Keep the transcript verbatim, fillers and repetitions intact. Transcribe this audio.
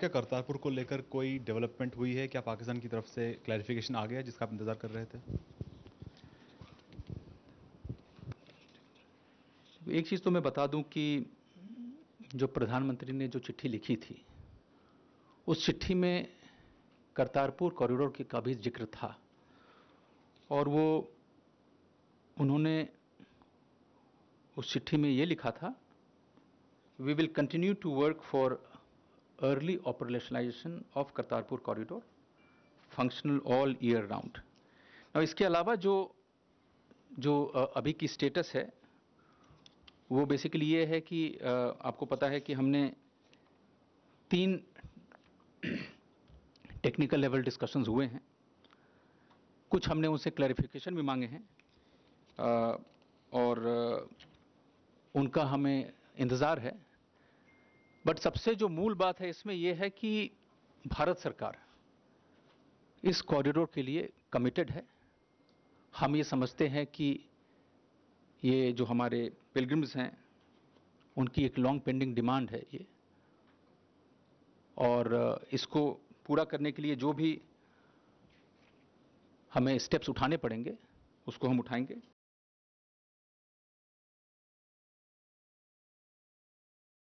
क्या करतारपुर को लेकर कोई डेवलपमेंट हुई है? क्या पाकिस्तान की तरफ से क्लैरिफिकेशन आ गया है जिसका आप इंतज़ार कर रहे थे? एक चीज़ तो मैं बता दूं कि जो प्रधानमंत्री ने जो चिट्ठी लिखी थी, उस चिट्ठी में करतारपुर कॉरिडोर का भी जिक्र था और वो उन्होंने उस चिट्ठी में ये लिखा था, we will continue to work for early operationalization of Kartarpur Corridor, functional all year round. Now इसके अलावा जो जो अभी की status है वो basically ये है कि आपको पता है कि हमने तीन technical level discussions हुए हैं, कुछ हमने उनसे clarification भी मांगे हैं और उनका हमें इंतज़ार है। बट सबसे जो मूल बात है इसमें यह है कि भारत सरकार इस कॉरिडोर के लिए कमिटेड है। हम ये समझते हैं कि ये जो हमारे पिलग्रिम्स हैं उनकी एक लॉन्ग पेंडिंग डिमांड है ये, और इसको पूरा करने के लिए जो भी हमें स्टेप्स उठाने पड़ेंगे उसको हम उठाएंगे।